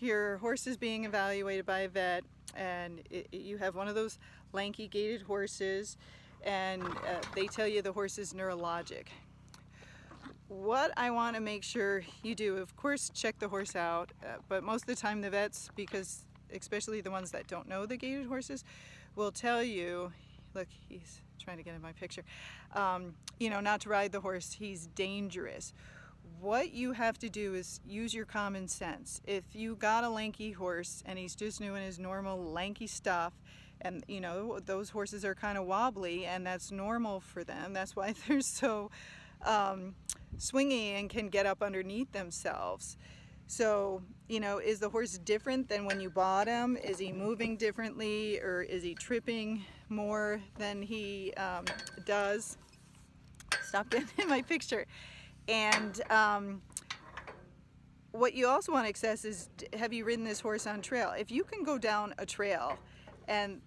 your horse is being evaluated by a vet and you have one of those lanky gated horses and they tell you the horse is neurologic. What I want to make sure you do, of course, check the horse out, but most of the time the vets, because especially the ones that don't know the gated horses, will tell you, look, he's trying to get in my picture, you know, not to ride the horse, he's dangerous. What you have to do is use your common sense. If you got a lanky horse and he's just doing his normal lanky stuff, and you know, those horses are kind of wobbly and that's normal for them, that's why they're so swingy and can get up underneath themselves. So, you know, is the horse different than when you bought him? Is he moving differently, or is he tripping more than he does? Stop getting in my picture. And what you also want to assess is, have you ridden this horse on trail? If you can go down a trail and,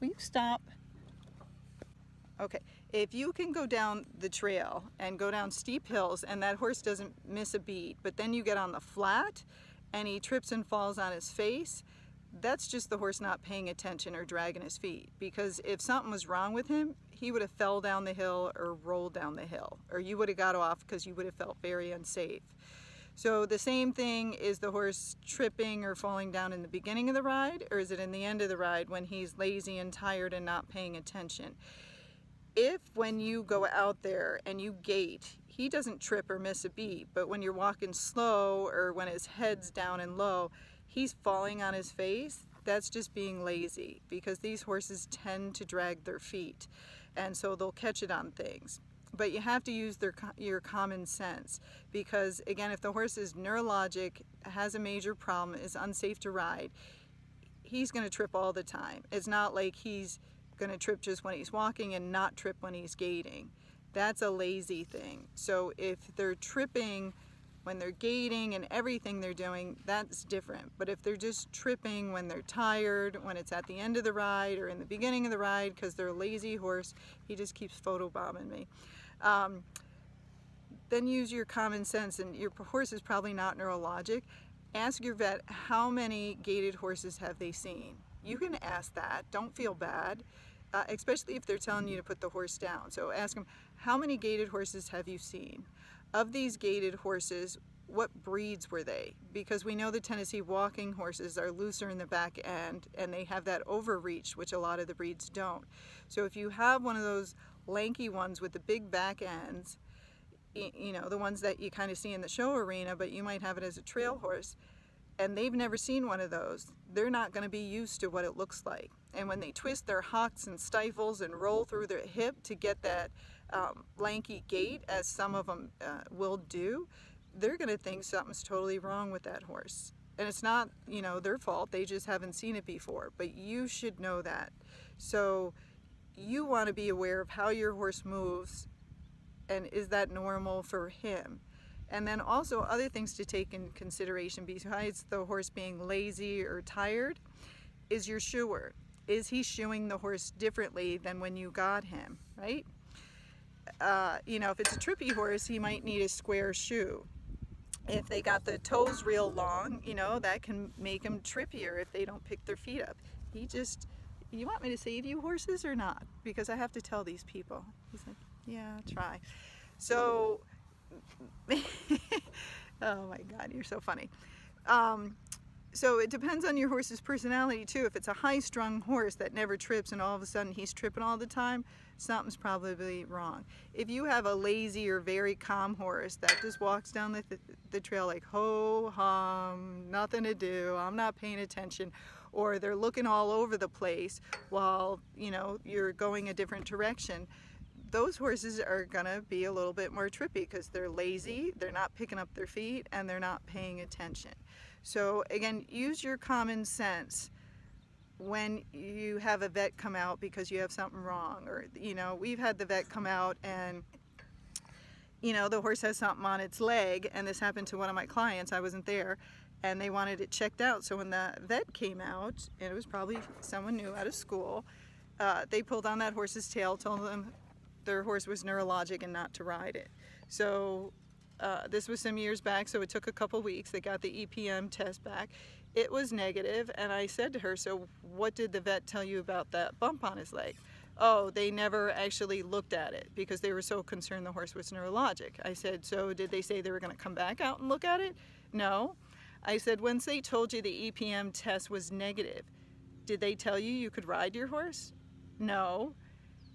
will you stop? Okay, if you can go down the trail and go down steep hills and that horse doesn't miss a beat, but then you get on the flat and he trips and falls on his face, that's just the horse not paying attention or dragging his feet. Because if something was wrong with him, he would have fell down the hill or rolled down the hill, or you would have got off because you would have felt very unsafe. So the same thing, is the horse tripping or falling down in the beginning of the ride, or is it in the end of the ride when he's lazy and tired and not paying attention? If when you go out there and you gate, he doesn't trip or miss a beat, but when you're walking slow or when his head's down and low, he's falling on his face, that's just being lazy, because these horses tend to drag their feet and so they'll catch it on things. But you have to use your common sense, because again, if the horse is neurologic, has a major problem, is unsafe to ride, he's going to trip all the time. It's not like he's going to trip just when he's walking and not trip when he's gating. That's a lazy thing. So if they're tripping when they're gating and everything they're doing, that's different. But if they're just tripping when they're tired, when it's at the end of the ride or in the beginning of the ride because they're a lazy horse, he just keeps photobombing me, then use your common sense. And your horse is probably not neurologic. Ask your vet, how many gated horses have they seen? You can ask that, don't feel bad, especially if they're telling you to put the horse down. So ask them, how many gated horses have you seen? Of these gated horses, what breeds were they? Because we know the Tennessee walking horses are looser in the back end and they have that overreach, which a lot of the breeds don't. So if you have one of those lanky ones with the big back ends, you know, the ones that you kind of see in the show arena, but you might have it as a trail horse, and they've never seen one of those, they're not going to be used to what it looks like. And when they twist their hocks and stifles and roll through their hip to get that lanky gait, as some of them will do, they're going to think something's totally wrong with that horse. And it's not, you know, their fault, they just haven't seen it before, but you should know that. So you want to be aware of how your horse moves, and is that normal for him? And then also other things to take in consideration besides the horse being lazy or tired is your shoer. Is he shoeing the horse differently than when you got him, right? You know, if it's a trippy horse, he might need a square shoe. If they got the toes real long, you know, that can make them trippier if they don't pick their feet up. He just, you want me to save you horses or not? Because I have to tell these people. He's like, yeah, try. So, oh my God, you're so funny. So it depends on your horse's personality too. If it's a high-strung horse that never trips and all of a sudden he's tripping all the time, something's probably wrong. If you have a lazy or very calm horse that just walks down the trail like ho hum, nothing to do, I'm not paying attention, or they're looking all over the place while, you know, you're going a different direction, those horses are gonna be a little bit more trippy because they're lazy, they're not picking up their feet, and they're not paying attention. So again, use your common sense when you have a vet come out because you have something wrong. Or, you know, we've had the vet come out and, you know, the horse has something on its leg, and this happened to one of my clients, I wasn't there, and they wanted it checked out. So when the vet came out, and it was probably someone new out of school, they pulled on that horse's tail, told them their horse was neurologic and not to ride it. So This was some years back, so it took a couple weeks. They got the EPM test back. It was negative, and I said to her, so what did the vet tell you about that bump on his leg? Oh, they never actually looked at it because they were so concerned the horse was neurologic. I said, so did they say they were going to come back out and look at it? No. I said, once they told you the EPM test was negative, did they tell you you could ride your horse? No.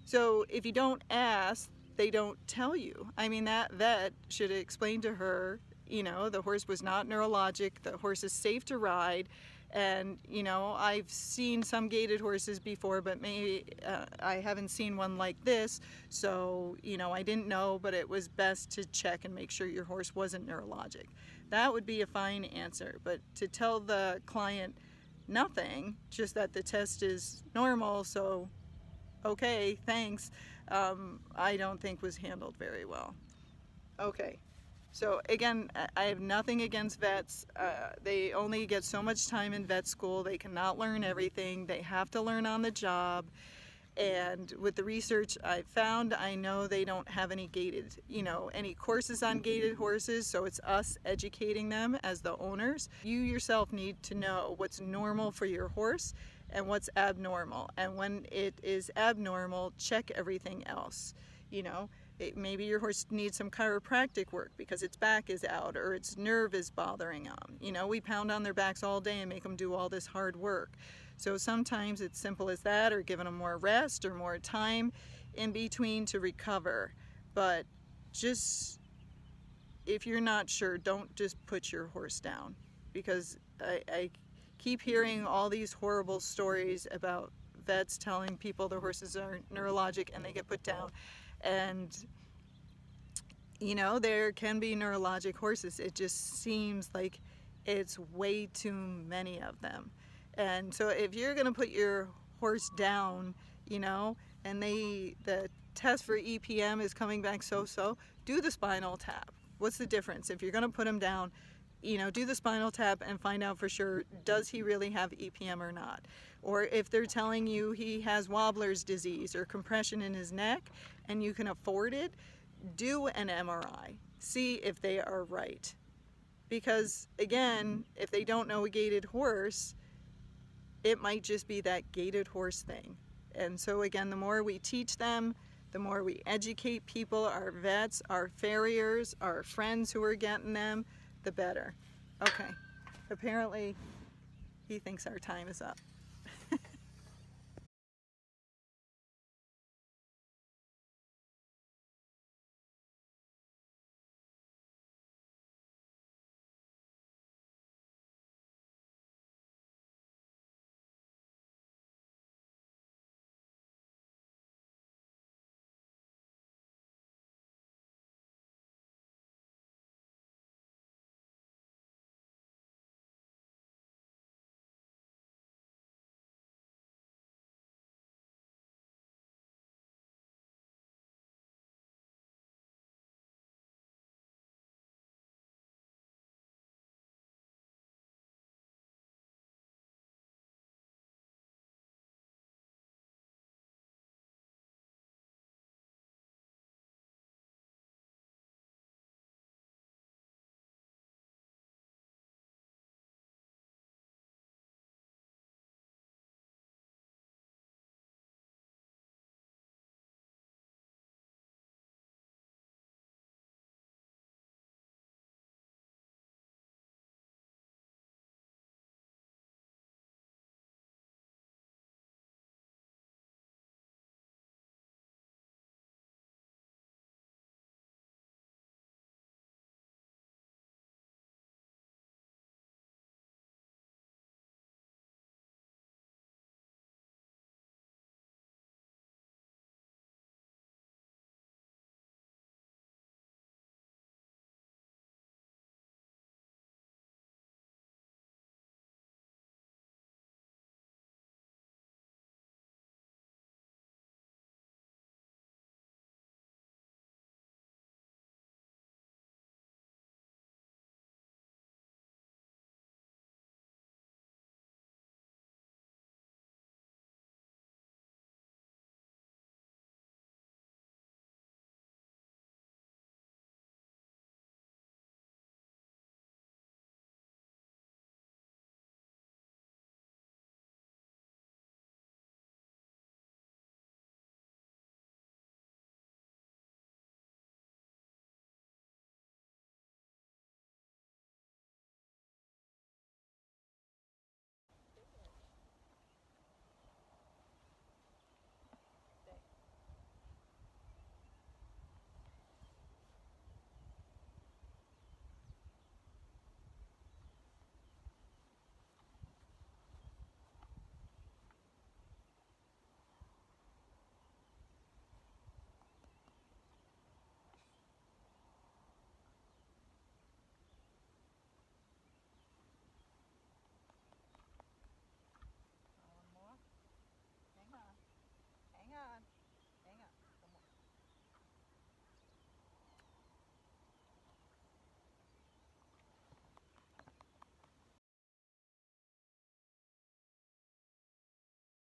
So if you don't ask, they don't tell you. I mean, that vet should explain to her, you know, the horse was not neurologic, the horse is safe to ride, and, you know, I've seen some gaited horses before, but maybe I haven't seen one like this, so, you know, I didn't know, but it was best to check and make sure your horse wasn't neurologic. That would be a fine answer, but to tell the client nothing, just that the test is normal, so okay, thanks, I don't think was handled very well. Okay, so again, I have nothing against vets. They only get so much time in vet school. They cannot learn everything. They have to learn on the job. And with the research I've found, I know they don't have any gated, you know, any courses on gated horses, so it's us educating them as the owners. You yourself need to know what's normal for your horse and what's abnormal. And when it is abnormal, check everything else. You know, maybe your horse needs some chiropractic work because its back is out or its nerve is bothering them. You know, we pound on their backs all day and make them do all this hard work. So sometimes it's simple as that, or giving them more rest or more time in between to recover. But just, if you're not sure, don't just put your horse down, because I keep hearing all these horrible stories about vets telling people their horses are neurologic and they get put down. And, you know, there can be neurologic horses. It just seems like it's way too many of them. And so if you're going to put your horse down, you know, and the test for EPM is coming back so-so, do the spinal tap. What's the difference? If you're going to put him down, you know, do the spinal tap and find out for sure, does he really have EPM or not? Or if they're telling you he has Wobbler's disease or compression in his neck and you can afford it, do an MRI. See if they are right. Because again, if they don't know a gated horse, it might just be that gated horse thing. And so again, the more we teach them, the more we educate people, our vets, our farriers, our friends who are getting them, the better. Okay, apparently he thinks our time is up.